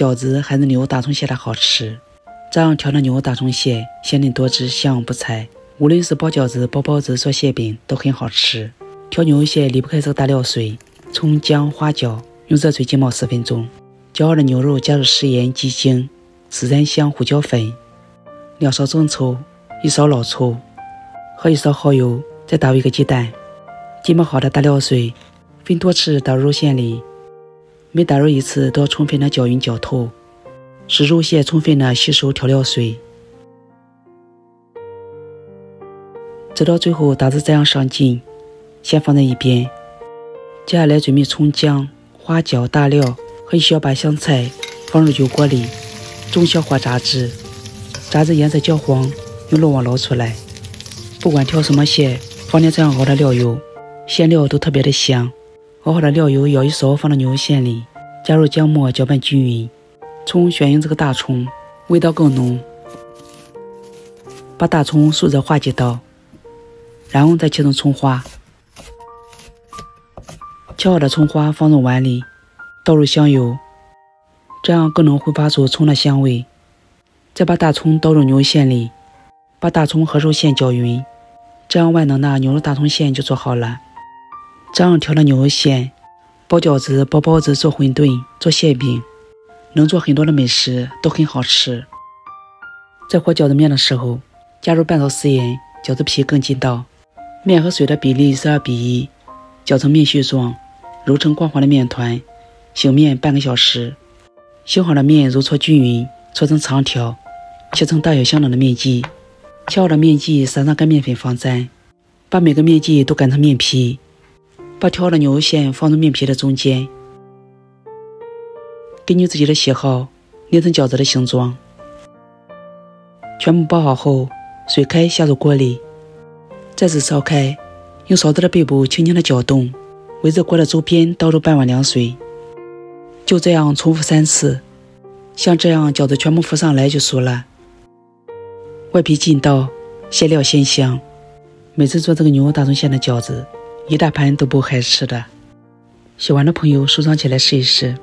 饺子还是牛打虫馅的好吃。这样调的牛打虫馅鲜嫩多汁，香味不柴，无论是包饺子、包包子、做馅饼都很好吃。调牛馅离不开这个大料水，葱姜花椒，用热水浸泡10分钟。焦耳的牛肉加入食盐、鸡精、13香、胡椒粉，2勺生抽，1勺老抽和1勺蚝油，再打入一个鸡蛋。浸泡好的大料水分多次打入肉馅里，每打入一次都要充分的搅匀搅透，使肉馅充分的吸收调料水，直到最后打至这样上劲。先放在一边，接下来准备葱姜、花椒、大料和1小把香菜，放入油锅里，中小火炸至，炸至颜色焦黄，用漏网捞出来。不管挑什么馅，放点这样熬的料油，馅料都特别的香。熬好的料油舀1勺放到牛馅里，加入姜末搅拌均匀。葱选用这个大葱，味道更浓。把大葱竖着划几刀，然后再切成葱花。切好的葱花放入碗里，倒入香油，这样更能挥发出葱的香味。再把大葱倒入牛馅里，把大葱和肉馅搅匀，这样万能的牛肉大葱馅就做好了。这样调的牛肉馅，包饺子、包包子、做馄饨、做馅饼，能做很多的美食，都很好吃。在和饺子面的时候，加入半勺食盐，饺子皮更劲道。面和水的比例是2:1，搅成面絮状，揉成光滑的面团，醒面半个小时。醒好的面揉搓均匀，搓成长条，切成大小相等的面剂。切好的面剂撒上干面粉防粘，把每个面剂都擀成面皮。把调好的牛肉馅放入面皮的中间，根据自己的喜好捏成饺子的形状。全部包好后，水开下入锅里，再次烧开，用勺子的背部轻轻的搅动，围着锅的周边倒入半碗凉水，就这样重复3次。像这样饺子全部浮上来就熟了，外皮劲道，馅料鲜香。每次做这个牛肉大葱馅的饺子，一大盘都不会害吃的。喜欢的朋友收藏起来试一试。